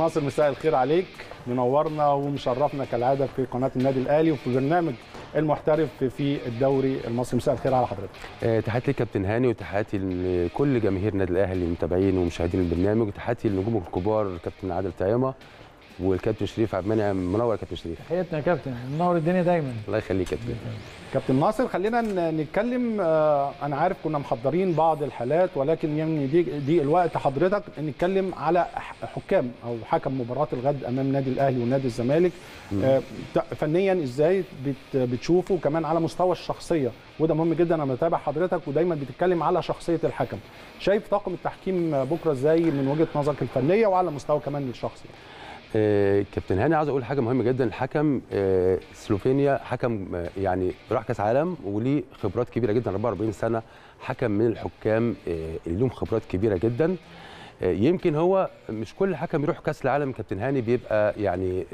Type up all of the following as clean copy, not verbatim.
ناصر مساء الخير عليك، منورنا ومشرفنا كالعاده في قناه النادي الاهلي وفي برنامج المحترف في الدوري المصري. مساء الخير على حضرتك. تحياتي للكابتن هاني وتحياتي لكل جماهير النادي الاهلي المتابعين ومشاهدين البرنامج، وتحياتي للنجوم الكبار كابتن عادل طعيمه والكابتن شريف عبد المنعم. منور يا كابتن شريف. تحياتنا يا كابتن، منور الدنيا دايما. الله يخليك يا كابتن. كابتن ناصر، خلينا نتكلم. انا عارف كنا محضرين بعض الحالات، ولكن يعني دي الوقت حضرتك نتكلم على حكام او حكم مباراه الغد امام نادي الاهلي ونادي الزمالك. فنيا ازاي بتشوفه، كمان على مستوى الشخصيه، وده مهم جدا. انا بتابع حضرتك ودايما بتتكلم على شخصيه الحكم. شايف طاقم التحكيم بكره ازاي من وجهه نظرك الفنيه وعلى مستوى كمان الشخصي؟ كابتن هاني، عايز اقول حاجه مهمه جدا. الحكم سلوفينيا حكم يعني راح كاس عالم وليه خبرات كبيره جدا، 44 سنه. حكم من الحكام اللي لهم خبرات كبيره جدا. يمكن هو مش كل حكم يروح كاس العالم كابتن هاني بيبقى يعني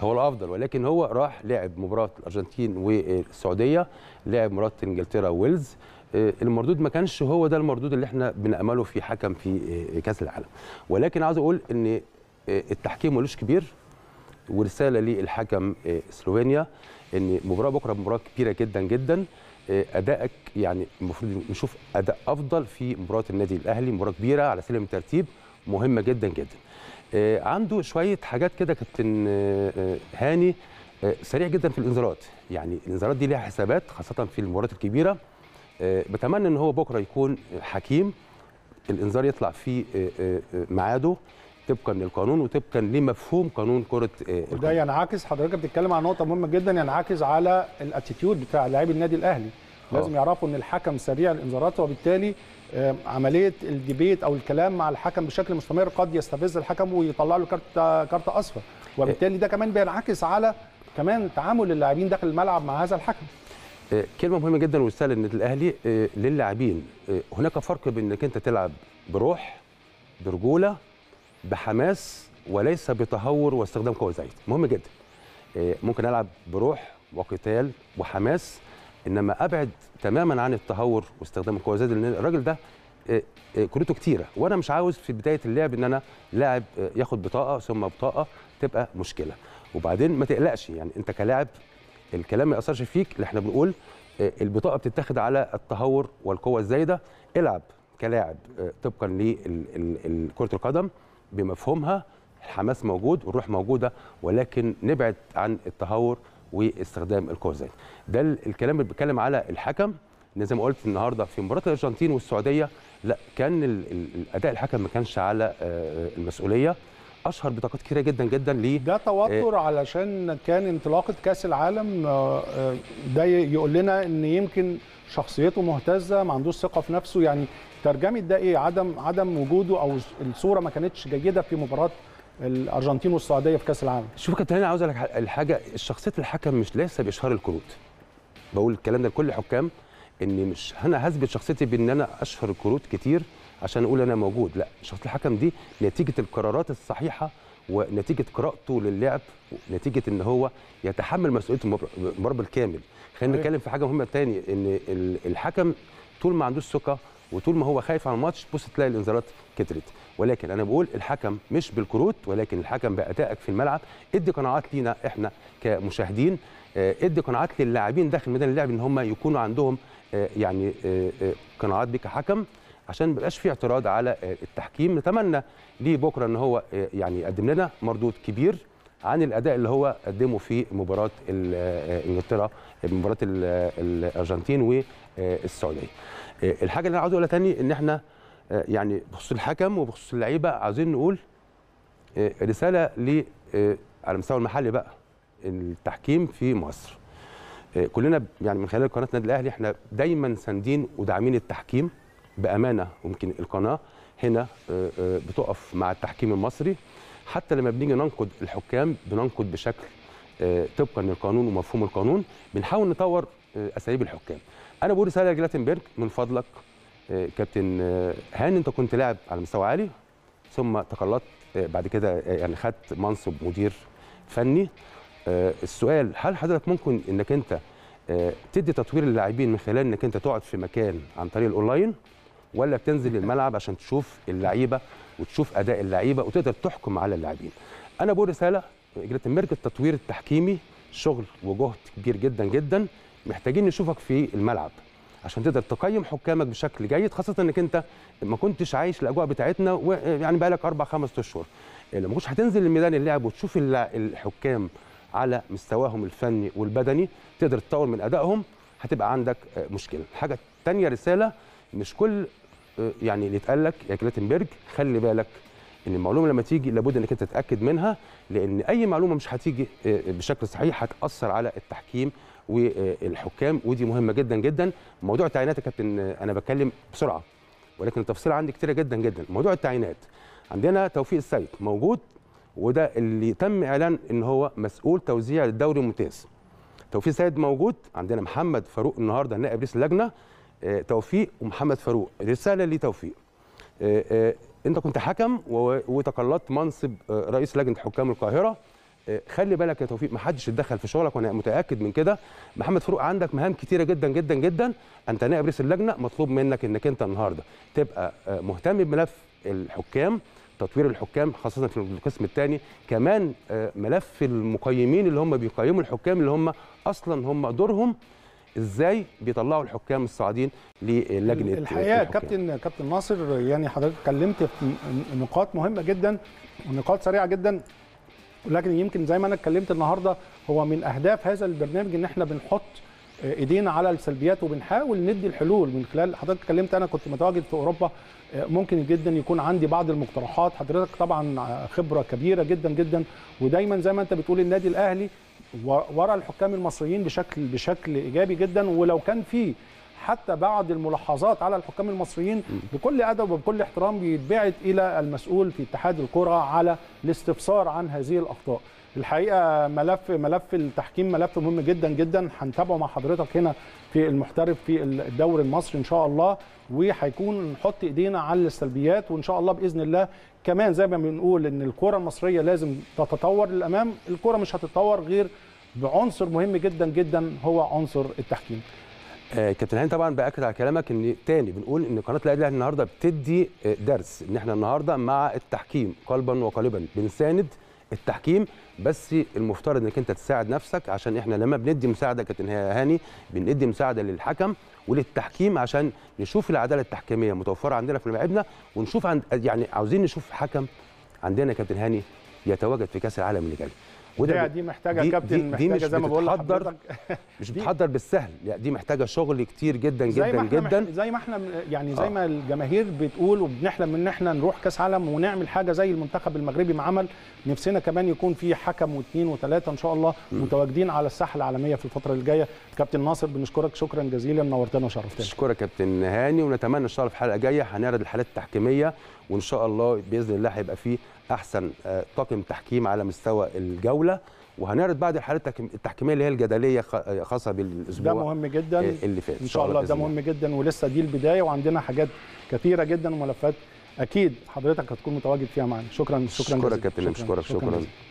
هو الافضل، ولكن هو راح لعب مباراه الارجنتين والسعوديه، لعب مباراه انجلترا وويلز. المردود ما كانش هو ده المردود اللي احنا بنأمله في حكم في كاس العالم، ولكن عايز اقول ان التحكيم ملوش كبير. ورساله للحكم سلوفينيا ان مباراه بكره مباراه كبيره جدا جدا. ادائك يعني المفروض نشوف اداء افضل في مباراه النادي الاهلي، مباراه كبيره على سلم الترتيب مهمه جدا جدا. عنده شويه حاجات كده كابتن هاني، سريع جدا في الانذارات. يعني الانذارات دي ليها حسابات خاصه في المباريات الكبيره. بتمنى ان هو بكره يكون حكيم، الانذار يطلع في ميعاده طبقا للقانون وطبقا لمفهوم قانون كره القدم. ده ينعكس، حضرتك بتتكلم عن نقطه مهمه جدا، ينعكس على الاتيتيود بتاع لاعبي النادي الاهلي. لازم يعرفوا ان الحكم سريع الانذارات، وبالتالي عمليه الديبيت او الكلام مع الحكم بشكل مستمر قد يستفز الحكم ويطلع له كارت اصفر، وبالتالي ده كمان بينعكس على كمان تعامل اللاعبين داخل الملعب مع هذا الحكم. كلمه مهمه جدا ورساله للنادي الاهلي للاعبين. هناك فرق بين انك انت تلعب بروح، برجوله، بحماس، وليس بتهور واستخدام قوه زايده. مهم جدا. ممكن العب بروح وقتال وحماس، انما ابعد تماما عن التهور واستخدام القوه الزايده، لان الراجل ده كروته كتيره، وانا مش عاوز في بدايه اللعب ان انا لاعب ياخد بطاقه ثم بطاقه تبقى مشكله. وبعدين ما تقلقش، يعني انت كلاعب الكلام ما ياثرش فيك. اللي احنا بنقول البطاقه بتتاخد على التهور والقوه الزايده. العب كلاعب طبقا لكره القدم بمفهومها. الحماس موجود والروح موجوده، ولكن نبعد عن التهور واستخدام القوه الزايده. ده الكلام اللي بيتكلم على الحكم. زي ما قلت النهارده في مباراه الارجنتين والسعوديه، لا كان الاداء الحكم ما كانش على المسؤوليه. اشهر بطاقات كتيره جدا جدا ليه ده توتر، علشان كان انطلاقه كاس العالم. ده يقول لنا ان يمكن شخصيته مهتزه، ما عندوش ثقه في نفسه. يعني ترجمه ده ايه؟ عدم وجوده او الصوره ما كانتش جيده في مباراه الارجنتين والسعوديه في كاس العالم. شوف كابتن، انا عاوز اقول لك الحاجه، شخصيه الحكم مش لسه باشهار الكروت. بقول الكلام ده لكل حكام، ان مش انا هثبت شخصيتي بان انا اشهر الكروت كتير عشان اقول انا موجود. لا، شخصيه الحكم دي نتيجه القرارات الصحيحه ونتيجه قراءته للعب، نتيجه ان هو يتحمل مسؤوليه المباراه بالكامل. خلينا نتكلم في حاجه مهمه تاني، ان الحكم طول ما عندوش ثقه وطول ما هو خايف على الماتش بص تلاقي الانذارات كترت. ولكن انا بقول الحكم مش بالكروت، ولكن الحكم بادائك في الملعب. ادي قناعات لينا احنا كمشاهدين، ادي قناعات للاعبين داخل ميدان اللعب ان هم يكونوا عندهم يعني قناعات بك حكم، عشان ما يبقاش في اعتراض على التحكيم. نتمنى ليه بكره ان هو يعني يقدم لنا مردود كبير عن الاداء اللي هو قدمه في مباراه انجلترا، مباراه الارجنتين والسعوديه. الحاجه اللي انا عاوز اقولها تاني، ان احنا يعني بخصوص الحكم وبخصوص اللعيبه عايزين نقول رساله على المستوى المحلي بقى. التحكيم في مصر كلنا يعني من خلال قناه النادي الاهلي احنا دايما ساندين وداعمين التحكيم بامانه. وممكن القناه هنا بتقف مع التحكيم المصري، حتى لما بنيجي ننقد الحكام بننقد بشكل طبقا للقانون ومفهوم القانون، بنحاول نطور اساليب الحكام. انا بقول رساله لجلاتنبرج، من فضلك كابتن هاني، انت كنت لاعب على مستوى عالي ثم تقلدت بعد كده، يعني خدت منصب مدير فني. السؤال، هل حضرتك ممكن انك انت تدي تطوير للاعبين من خلال انك انت تقعد في مكان عن طريق الاونلاين، ولا بتنزل الملعب عشان تشوف اللعيبه وتشوف اداء اللعيبه وتقدر تحكم على اللاعبين. انا بقول رساله جلاتنبرج، التطوير التحكيمي شغل وجهد كبير جدا جدا، محتاجين نشوفك في الملعب عشان تقدر تقيم حكامك بشكل جيد، خاصه انك انت ما كنتش عايش الاجواء بتاعتنا ويعني بقالك 4 5 اشهر. لما كنتش هتنزل الميدان اللعب وتشوف الحكام على مستواهم الفني والبدني تقدر تطور من ادائهم، هتبقى عندك مشكله. الحاجه الثانيه رساله، مش كل يعني اللي اتقال لك يا جلاتنبرج، خلي بالك ان المعلومه لما تيجي لابد انك انت تتاكد منها، لان اي معلومه مش هتيجي بشكل صحيح هتاثر على التحكيم والحكام، ودي مهمه جدا جدا. موضوع التعيينات يا كابتن انا بتكلم بسرعه ولكن التفاصيل عندي كتيره جدا جدا. موضوع التعيينات عندنا توفيق السيد موجود، وده اللي تم اعلان ان هو مسؤول توزيع الدوري الممتاز. توفيق السيد موجود، عندنا محمد فاروق النهارده نائب رئيس اللجنه، توفيق ومحمد فاروق. رساله لتوفيق، انت كنت حكم وتقلدت منصب رئيس لجنه حكام القاهره، خلي بالك يا توفيق محدش يتدخل في شغلك، وانا متاكد من كده. محمد فاروق عندك مهام كتيره جدا جدا جدا، انت نائب رئيس اللجنه، مطلوب منك انك انت النهارده تبقى مهتم بملف الحكام، تطوير الحكام خاصه في القسم الثاني، كمان ملف المقيمين اللي هم بيقيموا الحكام، اللي هم اصلا هم دورهم ازاي بيطلعوا الحكام الصاعدين للجنه. الحقيقه كابتن ناصر، يعني حضرتك اتكلمت في نقاط مهمه جدا ونقاط سريعه جدا، ولكن يمكن زي ما انا اتكلمت النهارده، هو من اهداف هذا البرنامج ان احنا بنحط ايدينا على السلبيات وبنحاول ندي الحلول من خلال. حضرتك اتكلمت انا كنت متواجد في اوروبا، ممكن جدا يكون عندي بعض المقترحات، حضرتك طبعا خبره كبيره جدا جدا، ودايما زي ما انت بتقول النادي الاهلي ورا الحكام المصريين بشكل ايجابي جدا، ولو كان في حتى بعض الملاحظات على الحكام المصريين بكل ادب وبكل احترام بيتبعت الى المسؤول في اتحاد الكره على الاستفسار عن هذه الاخطاء. الحقيقه ملف التحكيم ملف مهم جدا جدا، هنتابعه مع حضرتك هنا في المحترف في الدوري المصري ان شاء الله، وهيكون نحط ايدينا على السلبيات، وان شاء الله باذن الله. كمان زي ما بنقول ان الكره المصريه لازم تتطور للامام، الكره مش هتتطور غير بعنصر مهم جدا جدا هو عنصر التحكيم. كابتن هاني طبعا باكد على كلامك، ان تاني بنقول ان قناه النادي الاهلي النهارده بتدي درس ان احنا النهارده مع التحكيم قلبا وقالبا، بنساند التحكيم، بس المفترض انك انت تساعد نفسك، عشان احنا لما بندي مساعده كابتن هاني بندي مساعده للحكم وللتحكيم عشان نشوف العداله التحكيميه متوفره عندنا في ملاعبنا، ونشوف يعني عاوزين نشوف حكم عندنا كابتن هاني يتواجد في كاس العالم اللي جاي. وده دي محتاجه يا كابتن، محتاجه زي ما بقول لحضرتك مش بتحضر بالسهل، لا دي محتاجه شغل كتير جدا جدا جدا، زي ما احنا يعني زي ما الجماهير بتقول وبنحلم ان احنا نروح كاس عالم ونعمل حاجه زي المنتخب المغربي ما عمل، نفسنا كمان يكون في حكم و2 و3 ان شاء الله متواجدين على الساحه العالميه في الفتره اللي جايه. كابتن ناصر بنشكرك شكرا جزيلا، نورتنا وشرفتنا. اشكرك كابتن هاني، ونتمنى ان شاء الله في حلقه جايه هنعرض الحالات التحكيميه، وان شاء الله باذن الله هيبقى فيه احسن طاقم تحكيم على مستوى الجوله، وهنعرض بعد الحالات التحكيميه اللي هي الجدليه خاصه بالاسبوع ده مهم جدا اللي فات ان شاء الله. ده مهم جدا، ولسه دي البدايه وعندنا حاجات كثيره جدا وملفات اكيد حضرتك هتكون متواجد فيها معانا. شكرا جزيلا. شكرا كابتن، شكرا.